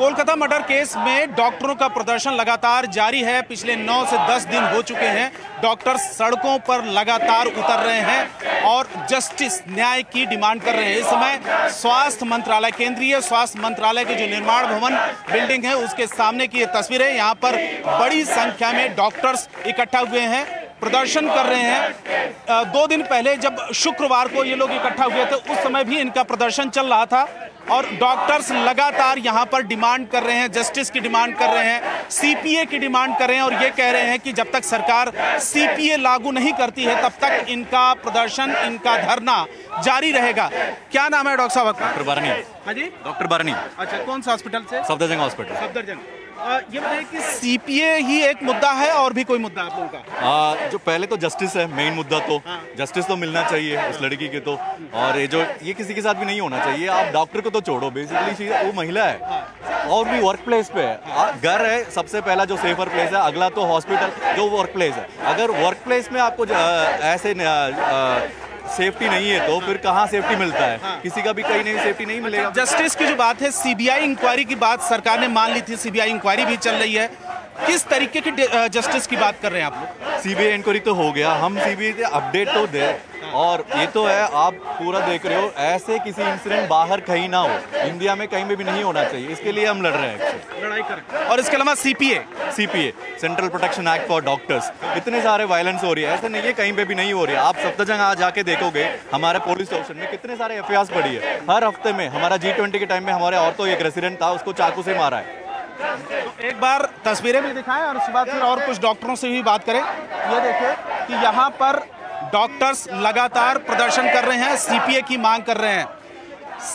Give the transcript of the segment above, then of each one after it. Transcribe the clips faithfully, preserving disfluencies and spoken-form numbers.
Kolkata murder case में डॉक्टरों का प्रदर्शन लगातार जारी है। पिछले नौ से दस दिन हो चुके हैं। डॉक्टर सड़कों पर लगातार उतर रहे हैं और जस्टिस न्याय की डिमांड कर रहे हैं। इस समय स्वास्थ्य मंत्रालय, केंद्रीय स्वास्थ्य मंत्रालय के जो निर्माण भवन बिल्डिंग है उसके सामने की ये तस्वीर है। यहाँ पर बड़ी संख्या में डॉक्टर्स इकट्ठा हुए हैं, प्रदर्शन कर रहे हैं। दो दिन पहले जब शुक्रवार को ये लोग इकट्ठा हुए थे उस समय भी इनका प्रदर्शन चल रहा था और डॉक्टर्स लगातार यहां पर डिमांड कर रहे हैं, जस्टिस की डिमांड कर रहे हैं, सीपीए की डिमांड कर रहे हैं और ये कह रहे हैं कि जब तक सरकार सीपीए लागू नहीं करती है तब तक इनका प्रदर्शन, इनका धरना जारी रहेगा। क्या नाम है डॉक्टर साहब? डॉक्टर बारनी। हाँ जी, डॉक्टर बारनी। अच्छा, कौन सा हॉस्पिटल से? सफदरजंग हॉस्पिटल। सफदरजंग। ये बताइए कि सीपीए ही एक मुद्दा है और भी कोई मुद्दा आप लोगों का? जो पहले तो जस्टिस है मेन मुद्दा, तो जस्टिस तो मिलना चाहिए उस लड़की के तो, और ये जो ये किसी के साथ भी नहीं होना चाहिए। आप डॉक्टर को तो छोड़ो, बेसिकली वो महिला है और भी वर्क प्लेस पे है, घर है सबसे पहला जो सेफर प्लेस है, अगला तो हॉस्पिटल जो वर्क प्लेस है। अगर वर्क प्लेस में आपको ऐसे न, आ, सेफ्टी नहीं है तो फिर कहाँ सेफ्टी मिलता है? हाँ। किसी का भी कहीं नहीं सेफ्टी नहीं मिलेगा। जस्टिस की जो बात है, सीबीआई इंक्वायरी की बात सरकार ने मान ली थी, सीबीआई इंक्वायरी भी चल रही है। किस तरीके की जस्टिस की बात कर रहे हैं आप लोग? सीबीआई इंक्वायरी तो हो गया, हम सीबीआई से अपडेट तो दे, और ये तो है आप पूरा देख रहे हो, ऐसे किसी इंसिडेंट बाहर कहीं ना हो, इंडिया में कहीं में भी नहीं होना चाहिए, इसके लिए हम लड़ रहे हैं, लड़ाई कर रहे हैं। और इसके अलावा CPA, CPA central protection act for doctors, इतने सारे वायलेंस हो रही है, ऐसे नहीं है कहीं पे भी नहीं हो रही है। आप सफदरजंग आज जाके देखोगे हमारे पुलिस स्टेशन में कितने सारे एफआईआर पड़ी है। हर हफ्ते में हमारा जी ट्वेंटी के टाइम में हमारे और तो एक रेसिडेंट था, उसको चाकू से मारा है। तो एक बार तस्वीरें भी दिखाएं और उसके बाद फिर और कुछ डॉक्टरों से भी बात करें। ये देखिए कि यहाँ पर डॉक्टर्स लगातार प्रदर्शन कर रहे हैं, सीपीए की मांग कर रहे हैं।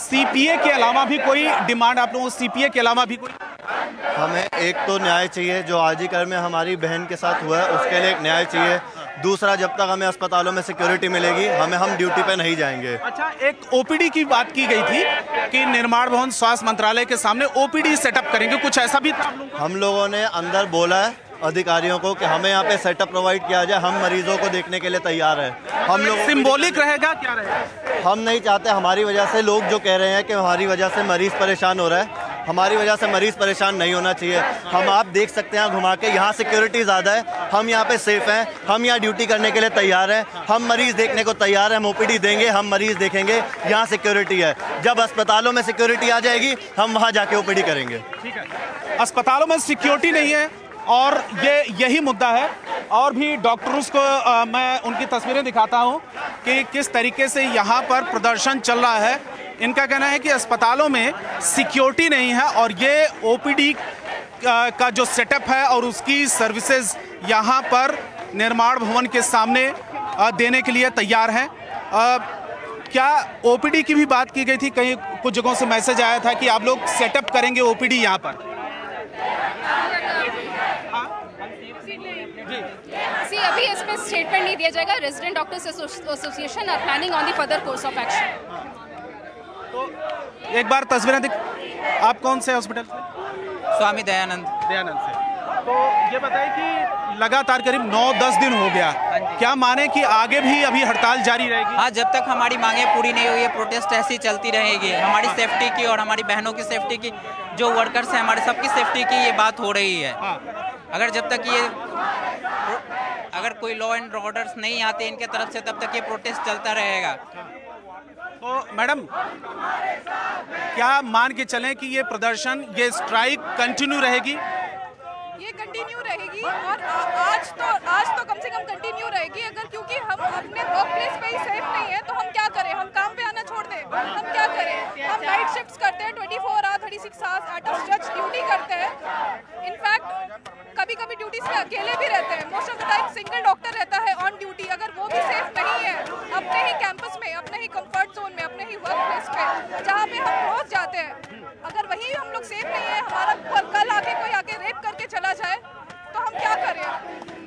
सीपीए के अलावा भी कोई डिमांड आप लोगों? सीपीए के अलावा भी कोई? हमें एक तो न्याय चाहिए, जो आजीकर में हमारी बहन के साथ हुआ है उसके लिए एक न्याय चाहिए। दूसरा, जब तक हमें अस्पतालों में सिक्योरिटी मिलेगी हमें हम ड्यूटी पे नहीं जाएंगे। अच्छा, एक ओपीडी की बात की गई थी कि निर्माण भवन स्वास्थ्य मंत्रालय के सामने ओपीडी सेटअप करेंगे, कुछ ऐसा भी था? हम लोगों ने अंदर बोला है अधिकारियों को कि हमें यहाँ पे सेटअप प्रोवाइड किया जाए, हम मरीजों को देखने के लिए तैयार हैं। हम लोग सिंबॉलिक रहेगा क्या रहेगा? हम नहीं चाहते हमारी वजह से लोग जो कह रहे हैं कि हमारी वजह से मरीज परेशान हो रहा है, हमारी वजह से मरीज परेशान नहीं होना चाहिए। हम आप देख सकते हैं घुमा के, यहाँ सिक्योरिटी ज़्यादा है, हम यहाँ पे सेफ हैं, हम यहाँ ड्यूटी करने के लिए तैयार हैं, हम मरीज़ देखने को तैयार हैं, हम ओपीडी देंगे, हम मरीज़ देखेंगे, यहाँ सिक्योरिटी है। जब अस्पतालों में सिक्योरिटी आ जाएगी हम वहाँ जाके ओपीडी करेंगे। ठीक है, अस्पतालों में सिक्योरिटी नहीं है और ये यही मुद्दा है। और भी डॉक्टर्स को आ, मैं उनकी तस्वीरें दिखाता हूँ कि किस तरीके से यहाँ पर प्रदर्शन चल रहा है। इनका कहना है कि अस्पतालों में सिक्योरिटी नहीं है और ये ओपीडी का जो सेटअप है और उसकी सर्विसेज यहाँ पर निर्माण भवन के सामने देने के लिए तैयार हैं। क्या ओपीडी की भी बात की गई थी? कहीं कुछ जगहों से मैसेज आया था कि आप लोग सेटअप करेंगे ओपीडी यहाँ पर। See, अभी इसमें स्टेटमेंट नहीं दिया जाएगा। Resident doctors association are planning on the further course of action. तो एक बार तस्वीरें दिख। आप कौन से हॉस्पिटल से? स्वामी दयानंद। दयानंद से। तो ये बताइए कि लगातार करीब नौ दस दिन हो गया, क्या माने कि आगे भी अभी हड़ताल जारी रहेगी? हाँ, जब तक हमारी मांगे पूरी नहीं हुई है प्रोटेस्ट ऐसी चलती रहेगी। हमारी सेफ्टी की और हमारी बहनों की सेफ्टी की, जो वर्कर्स हैं हमारे सबकी सेफ्टी की ये बात हो रही है। अगर जब तक ये अगर कोई लॉ एंड ऑर्डर्स नहीं आते इनके तरफ से तब तक ये प्रोटेस्ट चलता रहेगा। तो मैडम, क्या मान के चलें कि ये प्रदर्शन, ये स्ट्राइक कंटिन्यू रहेगी? ये कंटिन्यू रहेगी और आज तो आज तो कम से कम कंटिन्यू रहेगी। अगर क्योंकि हम अपने वर्क प्लेस पे ही सेफ नहीं है तो हम क्या करें? हम काम पे आना छोड़ दें? हम क्या करें? हम नाइट शिफ्ट करते हैं, twenty four hour thirty six hours out of stretch duty करते हैं। इनफैक्ट कभी कभी ड्यूटीज में अकेले भी रहते हैं। Most of the time single doctor रहता है ऑन ड्यूटी, अगर वो भी सेफ नहीं है अपने ही कैंपस में, अपने ही कम्फर्ट जोन में, अपने ही वर्क प्लेस पे जहाँ पे हम रोज जाते हैं, अगर वही हम लोग सेफ नहीं है, हमारा कल आके कोई आके रेप करके चला जाए तो हम क्या करें?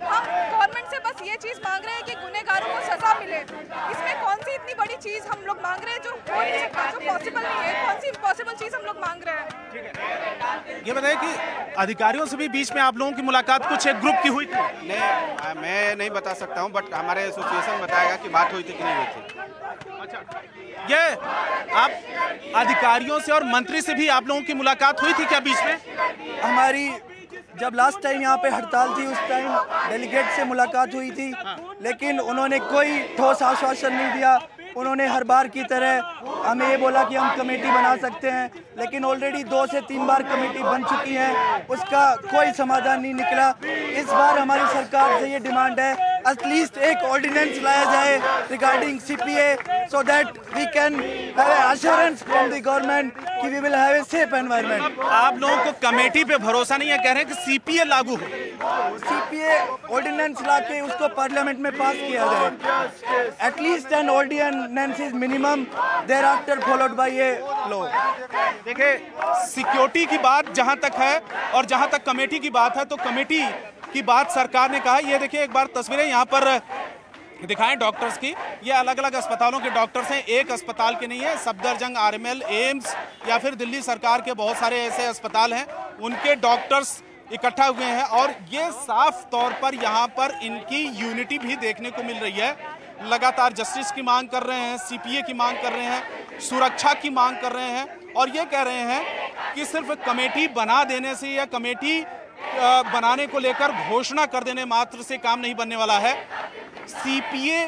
हम गवर्नमेंट से बस ये चीज़ मांग रहे हैं कि गुनहगारों को सजा मिले। इसमें कौन सी इतनी बड़ी चीज़ हम लोग मांग रहे हैं जो हो नहीं सकता, जो पॉसिबल नहीं है? कौन सी इम्पॉसिबल चीज़ हम लोग मांग रहे हैं? ठीक है, ये बताइए कि अधिकारियों से भी बीच में आप लोगों की मुलाकात कुछ एक ग्रुप की हुई थी? नहीं, मैं नहीं बता सकता हूँ, बट हमारे एसोसिएशन बताएगा कि बात हुई थी कि नहीं हुई थी। ये आप अधिकारियों से और मंत्री से भी आप लोगों की मुलाकात हुई थी क्या बीच में? हमारी जब लास्ट टाइम यहाँ पे हड़ताल थी उस टाइम डेलीगेट से मुलाकात हुई थी, लेकिन उन्होंने कोई ठोस आश्वासन नहीं दिया। उन्होंने हर बार की तरह हमें ये बोला कि हम कमेटी बना सकते हैं, लेकिन ऑलरेडी दो से तीन बार कमेटी बन चुकी है, उसका कोई समाधान नहीं निकला। इस बार हमारी सरकार से ये डिमांड है एटलीस्ट एक ऑर्डिनेंस लाया जाए regarding CPA, so that we can have assurance from the government कि we will have a safe environment. आप लोगों को कमेटी पे भरोसा नहीं है, कह रहे हैं कि सीपीए लागू हो। सीपीए ऑर्डिनेंस लाके उसको पार्लियामेंट में पास किया जाए। At least an ordinance is minimum, thereafter followed by a law. देखिए, सिक्योरिटी की बात जहां तक है और जहां तक कमेटी की बात है, तो कमेटी की बात सरकार ने कहा। ये देखिए एक बार तस्वीरें यहाँ पर दिखाएं डॉक्टर्स की। ये अलग अलग अस्पतालों के डॉक्टर्स हैं, एक अस्पताल के नहीं है। Safdarjung, R M L, AIIMS या फिर दिल्ली सरकार के बहुत सारे ऐसे अस्पताल हैं, उनके डॉक्टर्स इकट्ठा हुए हैं और ये साफ तौर पर यहाँ पर इनकी यूनिटी भी देखने को मिल रही है। लगातार जस्टिस की मांग कर रहे हैं, सीपीए की मांग कर रहे हैं, सुरक्षा की मांग कर रहे हैं और ये कह रहे हैं कि सिर्फ कमेटी बना देने से या कमेटी बनाने को लेकर घोषणा कर देने मात्र से काम नहीं बनने वाला है। सीपीए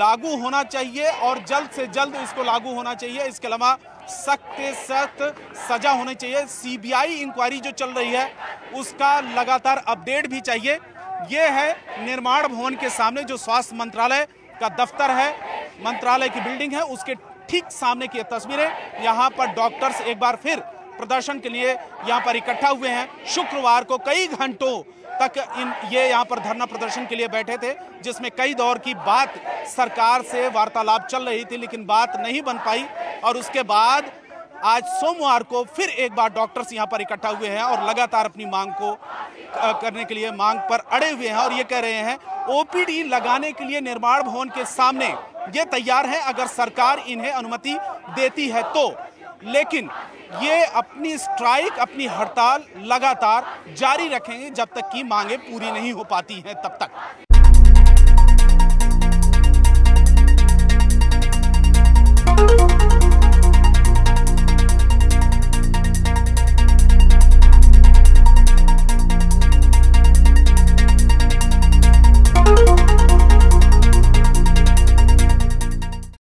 लागू होना चाहिए और जल्द से जल्द इसको लागू होना चाहिए। इसके अलावा सख्त से सख्त सजा होनी चाहिए। सीबीआई इंक्वायरी जो चल रही है उसका लगातार अपडेट भी चाहिए। ये है निर्माण भवन के सामने जो स्वास्थ्य मंत्रालय का दफ्तर है, मंत्रालय की बिल्डिंग है, उसके ठीक सामने की तस्वीरें। यहाँ पर डॉक्टर्स एक बार फिर प्रदर्शन के लिए यहाँ पर इकट्ठा हुए हैं। शुक्रवार को कई घंटों तक इन ये यहाँ पर धरना प्रदर्शन के लिए बैठे थे, जिसमें कई दौर की बात सरकार से वार्तालाप चल रही थी, लेकिन बात नहीं बन पाई और उसके बाद आज सोमवार को फिर एक बार डॉक्टर्स यहाँ पर इकट्ठा हुए हैं और लगातार अपनी मांग को करने के लिए मांग पर अड़े हुए हैं और ये कह रहे हैं ओपीडी लगाने के लिए निर्माण भवन के सामने ये तैयार है अगर सरकार इन्हें अनुमति देती है तो। लेकिन ये अपनी स्ट्राइक, अपनी हड़ताल लगातार जारी रखेंगे जब तक कि मांगें पूरी नहीं हो पाती हैं तब तक।